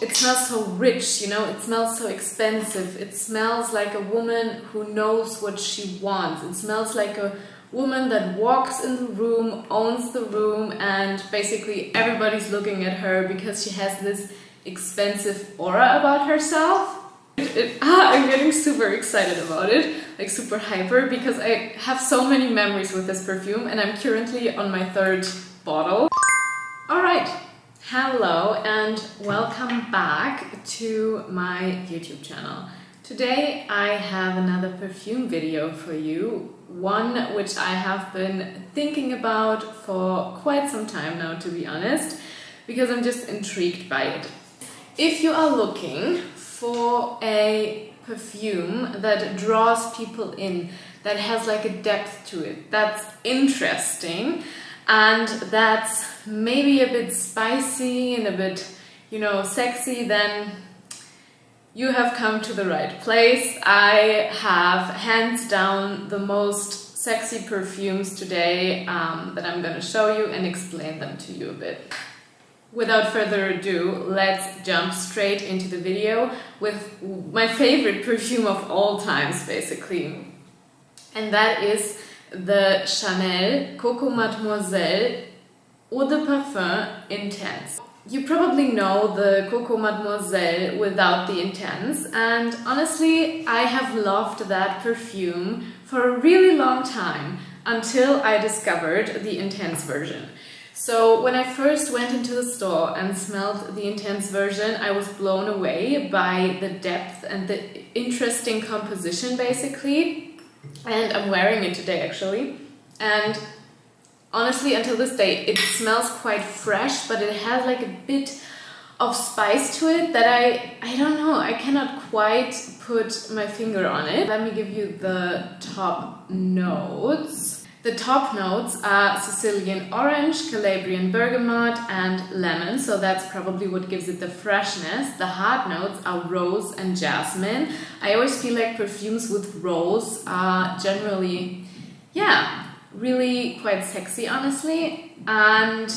It smells so rich, you know, it smells so expensive. It smells like a woman who knows what she wants. It smells like a woman that walks in the room, owns the room, and basically everybody's looking at her because she has this expensive aura about herself. I'm getting super excited about it, like super hyper, because I have so many memories with this perfume and I'm currently on my third bottle. Alright, hello and welcome back to my YouTube channel. Today I have another perfume video for you, one which I have been thinking about for quite some time now, to be honest, because I'm just intrigued by it. If you are looking for a perfume that draws people in, that has like a depth to it, that's interesting and that's maybe a bit spicy and a bit, you know, sexy, then you have come to the right place. I have hands down the most sexy perfumes today that I'm gonna show you and explain them to you a bit. Without further ado, let's jump straight into the video with my favorite perfume of all times, basically. And that is the Chanel Coco Mademoiselle Eau de Parfum Intense. You probably know the Coco Mademoiselle without the Intense, and honestly, I have loved that perfume for a really long time until I discovered the Intense version. So when I first went into the store and smelled the Intense version, I was blown away by the depth and the interesting composition, basically. And I'm wearing it today, actually. And honestly, until this day, it smells quite fresh, but it has like a bit of spice to it that I don't know, I cannot quite put my finger on it. Let me give you the top notes. The top notes are Sicilian orange, Calabrian bergamot and lemon, so that's probably what gives it the freshness. The hard notes are rose and jasmine. I always feel like perfumes with rose are generally, yeah, really quite sexy, honestly. And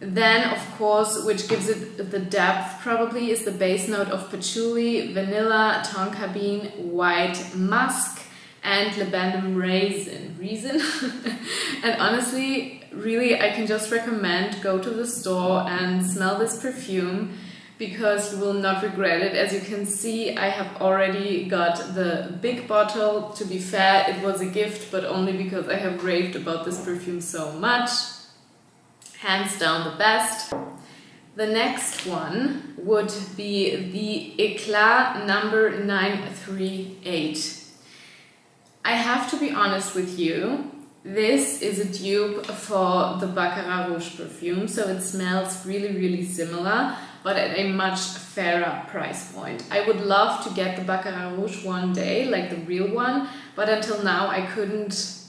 then, of course, which gives it the depth probably is the base note of patchouli, vanilla, tonka bean, white musk, and labandum resin. And honestly, really, I can just recommend go to the store and smell this perfume because you will not regret it. As you can see, I have already got the big bottle. To be fair, it was a gift, but only because I have raved about this perfume so much. Hands down the best. The next one would be the Éclat number 938. I have to be honest with you, this is a dupe for the Baccarat Rouge perfume, so it smells really, really similar, but at a much fairer price point. I would love to get the Baccarat Rouge one day, like the real one, but until now I couldn't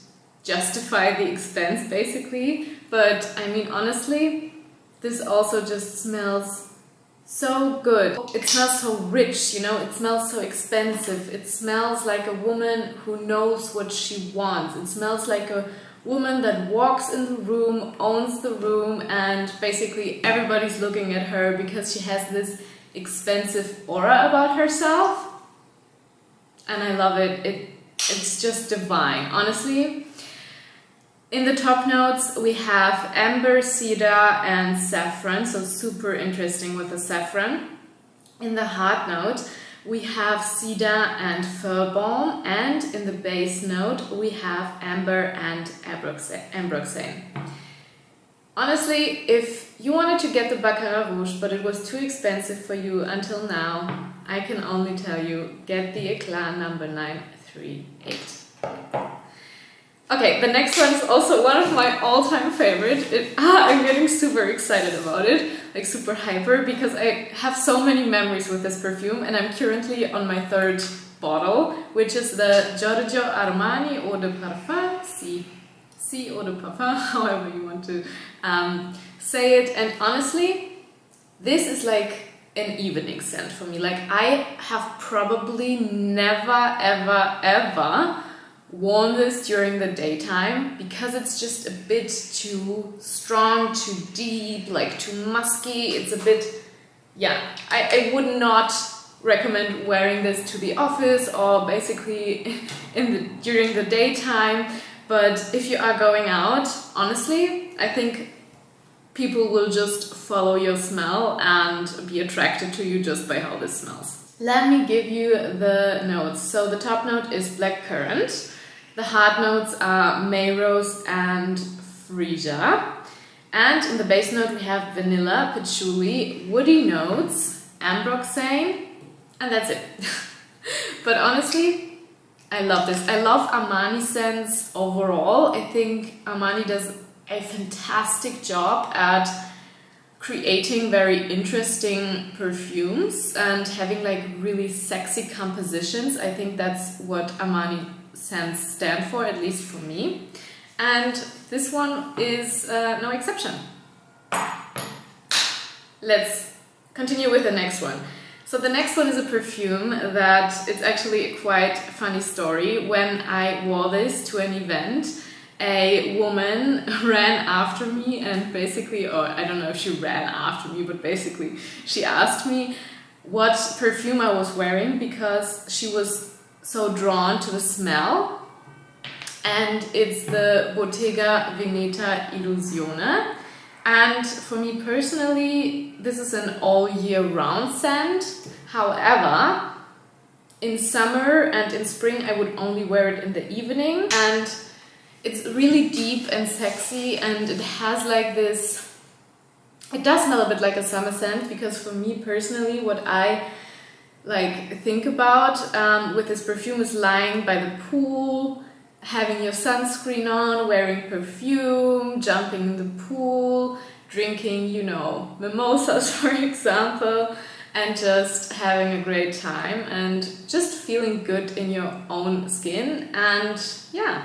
justify the expense, basically. But I mean, honestly, this also just smells so good. It smells so rich, you know, it smells so expensive. It smells like a woman who knows what she wants. It smells like a woman that walks in the room, owns the room, and basically everybody's looking at her because she has this expensive aura about herself. And I love it. It's just divine, honestly. In the top notes, we have amber, cedar and saffron, so super interesting with the saffron. In the hard note, we have cedar and fir balm, and in the base note, we have amber and ambroxane. Honestly, if you wanted to get the Baccarat Rouge, but it was too expensive for you until now, I can only tell you, get the Éclat number 938. Okay, the next one is also one of my all-time favorite. I'm getting super excited about it, like super hyper, because I have so many memories with this perfume and I'm currently on my third bottle, which is the Giorgio Armani Eau de Parfum, si Eau de Parfum, however you want to say it. And honestly, this is like an evening scent for me. Like, I have probably never, ever, ever worn this during the daytime because it's just a bit too strong, too deep, like too musky. It's a bit, yeah, I would not recommend wearing this to the office or basically during the daytime, but if you are going out, honestly, I think people will just follow your smell and be attracted to you just by how this smells. Let me give you the notes. So the top note is blackcurrant. The hard notes are Mayrose and Freesia. And in the base note we have vanilla, patchouli, woody notes, ambroxane, and that's it. But honestly, I love this. I love Armani scents overall. I think Armani does a fantastic job at creating very interesting perfumes and having like really sexy compositions. I think that's what Armani scents stand for, at least for me. And this one is no exception. Let's continue with the next one. So the next one is a perfume that, it's actually a quite funny story. When I wore this to an event, a woman ran after me and basically, or I don't know if she ran after me, but basically she asked me what perfume I was wearing because she was so drawn to the smell. And it's the Bottega Veneta Illusione. And for me personally, this is an all year round scent. However, in summer and in spring, I would only wear it in the evening. And it's really deep and sexy, and it has like this... It does smell a bit like a summer scent, because for me personally, what I like think about with this perfume is lying by the pool, having your sunscreen on, wearing perfume, jumping in the pool, drinking, you know, mimosas, for example, and just having a great time and just feeling good in your own skin. And yeah,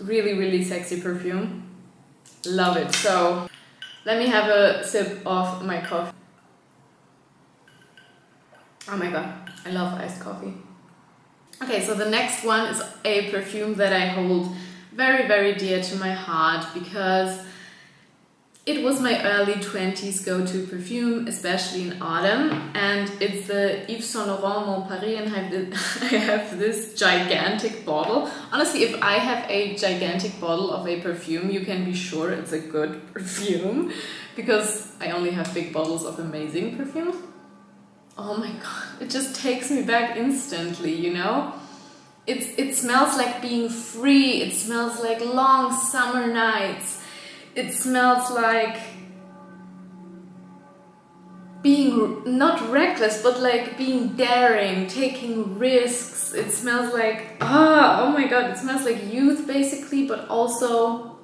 really, really sexy perfume. Love it. So let me have a sip of my coffee. Oh my god, I love iced coffee. Okay, so the next one is a perfume that I hold very, very dear to my heart because it was my early 20s go-to perfume, especially in autumn, and it's the Yves Saint Laurent Mon Paris, and I have this gigantic bottle. Honestly, if I have a gigantic bottle of a perfume, you can be sure it's a good perfume because I only have big bottles of amazing perfumes. Oh my god, it just takes me back instantly, you know? It smells like being free, it smells like long summer nights, it smells like being not reckless, but like being daring, taking risks. It smells like, oh my god, it smells like youth basically, but also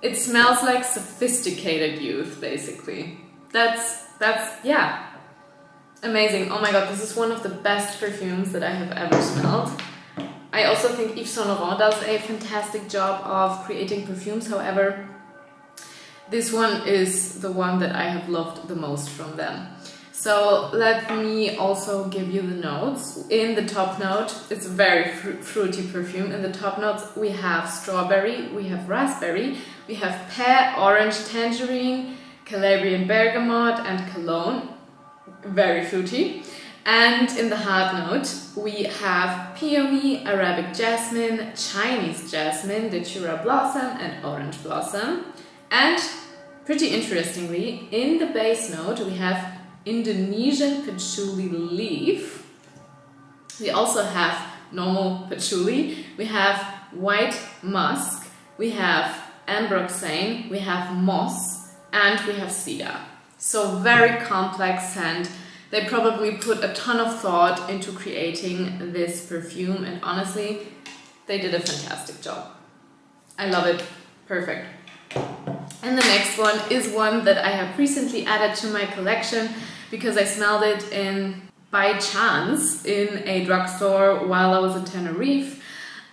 it smells like sophisticated youth basically. That's yeah. Amazing. Oh my god, this is one of the best perfumes that I have ever smelled. I also think Yves Saint Laurent does a fantastic job of creating perfumes, however, this one is the one that I have loved the most from them. So let me also give you the notes. In the top note, it's a very fruity perfume. In the top notes we have strawberry, we have raspberry, we have pear, orange, tangerine, Calabrian bergamot and cologne. Very fruity. And in the hard note we have peony, Arabic jasmine, Chinese jasmine, dechura blossom and orange blossom. And pretty interestingly, in the base note we have Indonesian patchouli leaf. We also have normal patchouli, we have white musk, we have ambroxane, we have moss and we have cedar. So very complex scent. They probably put a ton of thought into creating this perfume and honestly, they did a fantastic job. I love it. Perfect. And the next one is one that I have recently added to my collection because I smelled it by chance in a drugstore while I was in Tenerife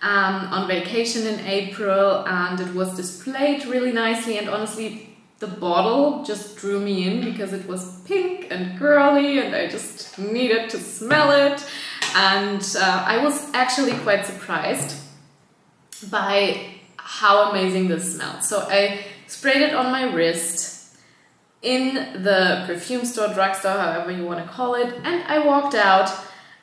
on vacation in April, and it was displayed really nicely, and honestly, the bottle just drew me in because it was pink and girly and I just needed to smell it. And I was actually quite surprised by how amazing this smelled. So I sprayed it on my wrist, in the perfume store, drugstore, however you want to call it, and I walked out,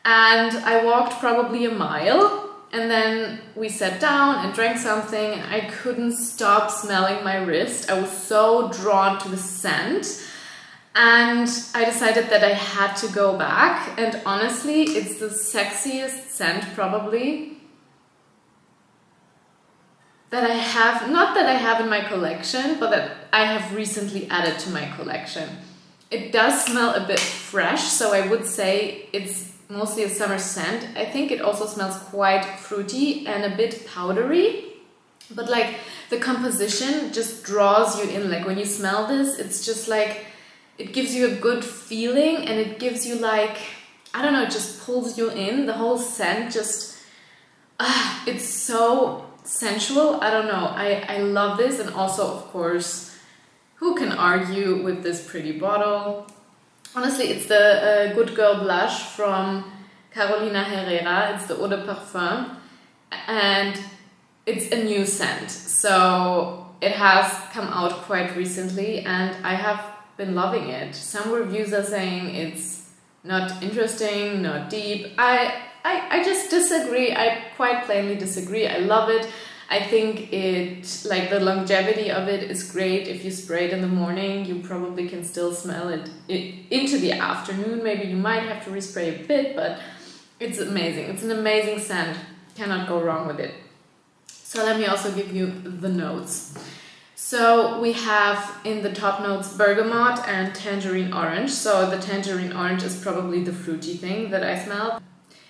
and I walked probably a mile, and then we sat down and drank something, and I couldn't stop smelling my wrist. I was so drawn to the scent, and I decided that I had to go back, and honestly, it's the sexiest scent probably that I have, not that I have in my collection, but that I have recently added to my collection. It does smell a bit fresh, so I would say it's mostly a summer scent. I think it also smells quite fruity and a bit powdery, but like the composition just draws you in. Like when you smell this, it's just like, it gives you a good feeling, and it gives you like, I don't know, it just pulls you in. The whole scent just, it's so sensual. I don't know, I love this. And also, of course, who can argue with this pretty bottle? Honestly, it's the Good Girl Blush from Carolina Herrera. It's the Eau de Parfum, and it's a new scent, so it has come out quite recently, and I have been loving it. Some reviews are saying it's not interesting, not deep. I just disagree. I quite plainly disagree. I love it. I think it, like the longevity of it is great. If you spray it in the morning, you probably can still smell it into the afternoon. Maybe you might have to respray a bit, but it's amazing. It's an amazing scent. Cannot go wrong with it. So let me also give you the notes. So we have in the top notes bergamot and tangerine orange. So the tangerine orange is probably the fruity thing that I smell.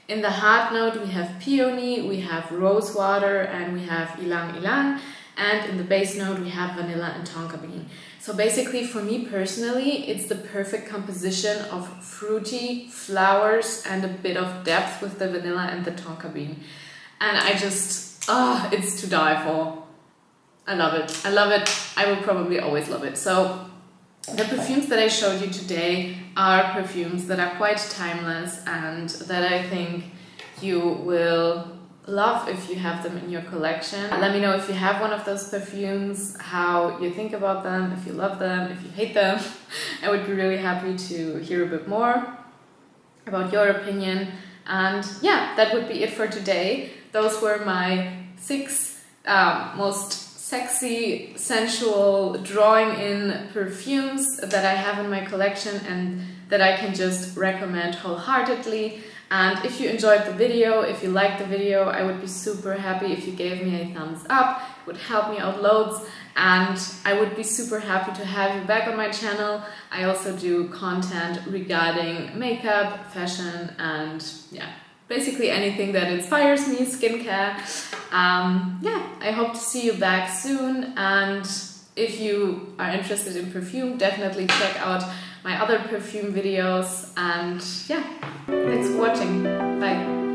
In the heart note, we have peony, we have rose water, and we have ylang ylang. And in the base note, we have vanilla and tonka bean. So basically, for me personally, it's the perfect composition of fruity flowers and a bit of depth with the vanilla and the tonka bean. And I just, it's to die for. I love it. I love it. I will probably always love it. So the perfumes that I showed you today are perfumes that are quite timeless and that I think you will love if you have them in your collection. Let me know if you have one of those perfumes, how you think about them, if you love them, if you hate them. I would be really happy to hear a bit more about your opinion. And yeah, that would be it for today. Those were my 6 most sexy, sensual, drawing in perfumes that I have in my collection and that I can just recommend wholeheartedly. And if you enjoyed the video, if you liked the video, I would be super happy if you gave me a thumbs up. It would help me out loads, and I would be super happy to have you back on my channel. I also do content regarding makeup, fashion, and yeah, basically anything that inspires me, skincare. Yeah, I hope to see you back soon, and if you are interested in perfume, definitely check out my other perfume videos, and yeah, thanks for watching, bye!